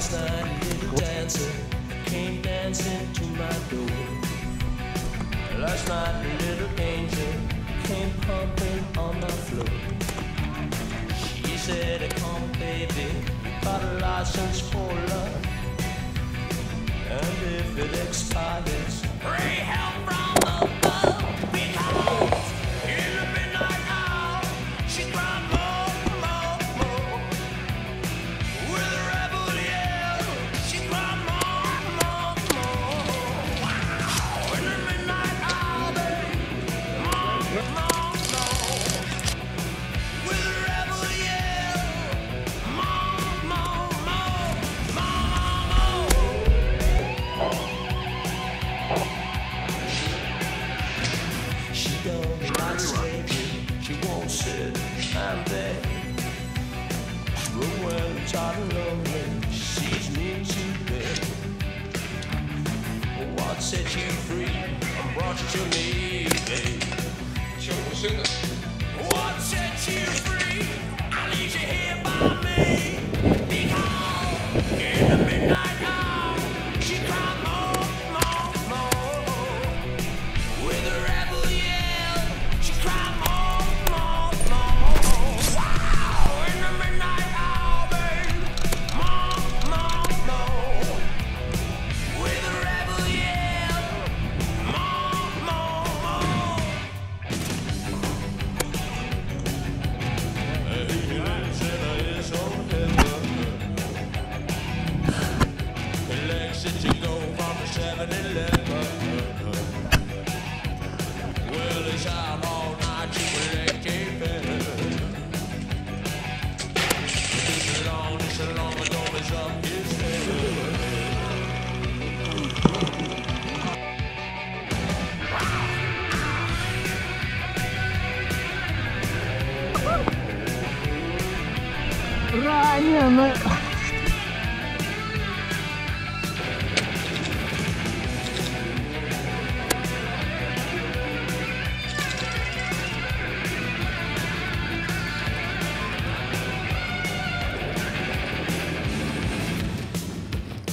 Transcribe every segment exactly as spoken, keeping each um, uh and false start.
last night a little dancer came dancing to my door. Last night a little angel came pumping on the floor. She said, come baby, got a license for love, and if it expires, pray help from above. Behold, in the midnight hour, she cried more, more, more. With a rebel yell, she cried more, more, more. Wow, in the midnight hour, baby, more, more, more. With a rebel yell, more, more, more, more, more. I'm there. The world's hot and lonely. She's near to bed. What set you free and brought you to me, babe? What set you free? I leave you here by me. Because in the midnight hour, she cried more, more, more. With a rebel yell, she cried more. Ранен!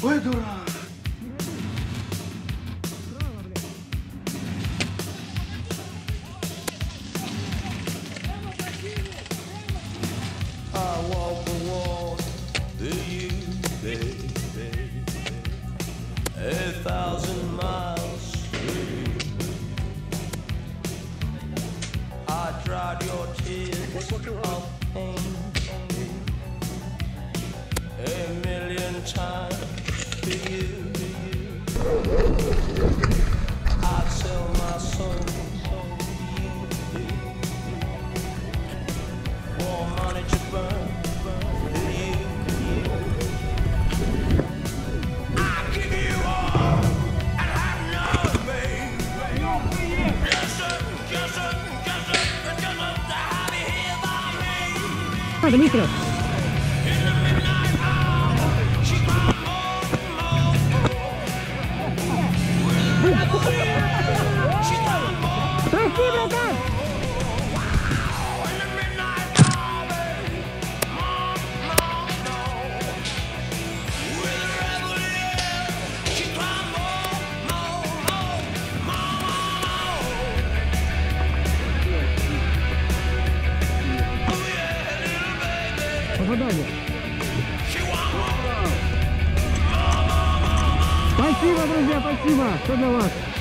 Ой, дурак! A thousand miles I dried your tears of pain a million times for you. I'd sell my soul for money to burn. Дмитрий. Прости, братан. Спасибо, друзья, спасибо, что для вас.